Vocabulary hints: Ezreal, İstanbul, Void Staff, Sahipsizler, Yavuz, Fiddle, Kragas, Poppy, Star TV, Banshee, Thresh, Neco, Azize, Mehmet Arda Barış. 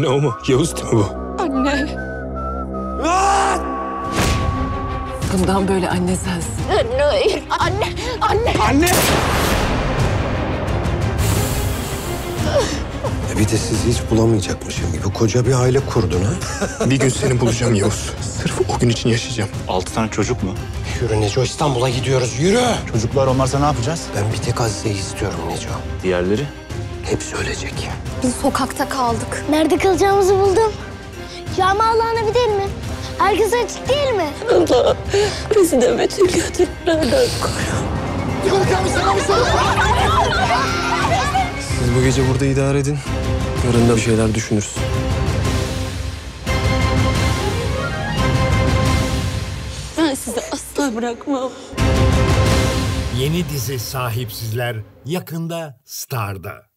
Anne o mu? Yavuz değil mi bu? Anne. Lan! Bundan böyle anne sensin. Anne, anne, anne. Anne! Bir de sizi hiç bulamayacakmışım gibi koca bir aile kurdun ha? Bir gün seni bulacağım Yavuz. Sırf o gün için yaşayacağım. 6 tane çocuk mu? Yürü Neco, İstanbul'a gidiyoruz, yürü! Çocuklar olmazsa ne yapacağız? Ben bir tek Azize'yi istiyorum Neco. Diğerleri? Hepsi ölecek. Biz sokakta kaldık. Nerede kalacağımızı buldum. Cami Allah'ına gidelim mi? Herkes açık değil mi? Allah, bizi de bütün kötülüklerden koru. Siz bu gece burada idare edin. Yarın da bir şeyler düşünürüz. Ben sizi asla bırakmam. Yeni dizi Sahipsizler yakında Star'da.